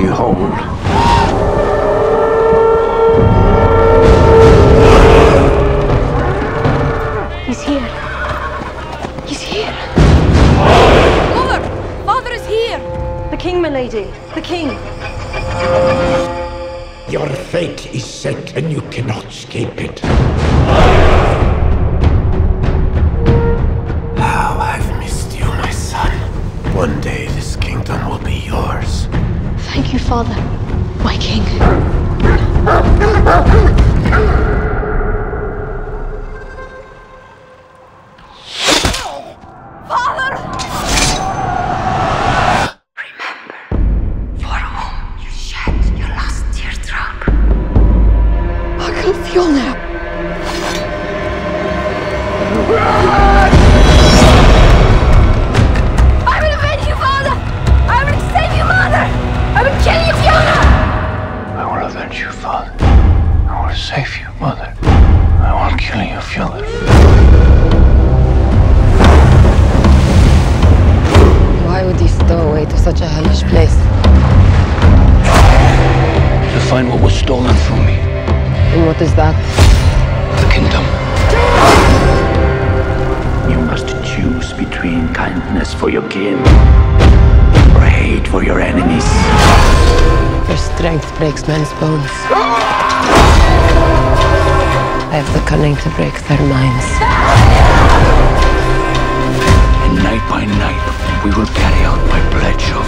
you hold. He's here. He's here. Father! Father is here! The king, my lady. The king. Your fate is set and you cannot escape it. How I've missed you, my son. One day this kingdom will be yours. Thank you, Father, my king. Father! Remember, for whom you shed your last teardrop. I can feel now. Save you, mother. I will kill you, father. Why would he stow away to such a hellish place? To find what was stolen from me. And what is that? The kingdom. You must choose between kindness for your kin or hate for your enemies. Their strength breaks men's bones. I have the cunning to break their minds. And night by night, we will carry out my pledge of